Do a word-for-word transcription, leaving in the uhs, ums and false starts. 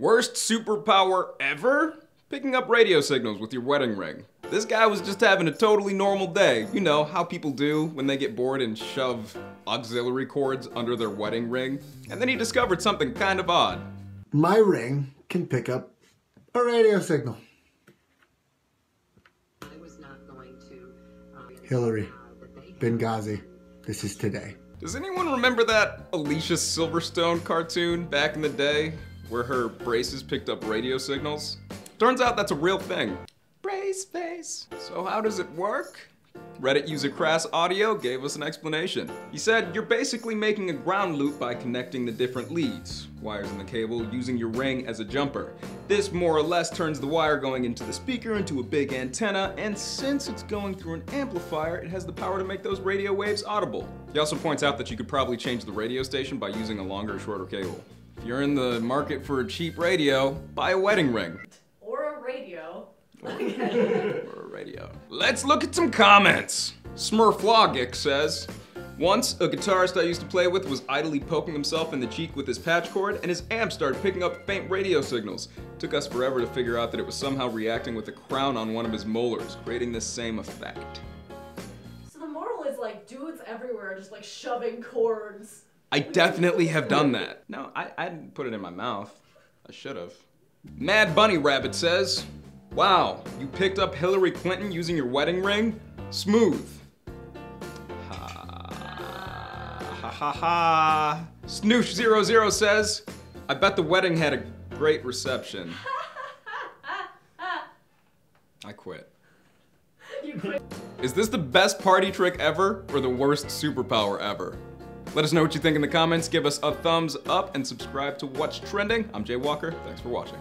Worst superpower ever? Picking up radio signals with your wedding ring. This guy was just having a totally normal day. You know, how people do when they get bored and shove auxiliary cords under their wedding ring. And then he discovered something kind of odd. My ring can pick up a radio signal. It was not going to, um, Hillary, Benghazi, this is today. Does anyone remember that Alicia Silverstone cartoon back in the day where her braces picked up radio signals? Turns out that's a real thing. Brace face. So how does it work? Reddit user Crass Audio gave us an explanation. He said, you're basically making a ground loop by connecting the different leads, wires in the cable, using your ring as a jumper. This more or less turns the wire going into the speaker into a big antenna, and since it's going through an amplifier, it has the power to make those radio waves audible. He also points out that you could probably change the radio station by using a longer or shorter cable. If you're in the market for a cheap radio, buy a wedding ring. Or a radio. Or, or a radio. Let's look at some comments. Smurflogic says, once a guitarist I used to play with was idly poking himself in the cheek with his patch cord and his amp started picking up faint radio signals. It took us forever to figure out that it was somehow reacting with a crown on one of his molars, creating the same effect. So the moral is like dudes everywhere just like shoving cords. I definitely have done that. No, I, I didn't put it in my mouth. I should have. Mad Bunny Rabbit says, wow, you picked up Hillary Clinton using your wedding ring? Smooth. Ha ha ha ha. Snoosh zero zero says, I bet the wedding had a great reception. I quit. You quit. Is this the best party trick ever or the worst superpower ever? Let us know what you think in the comments. Give us a thumbs up and subscribe to What's Trending. I'm Jay Walker. Thanks for watching.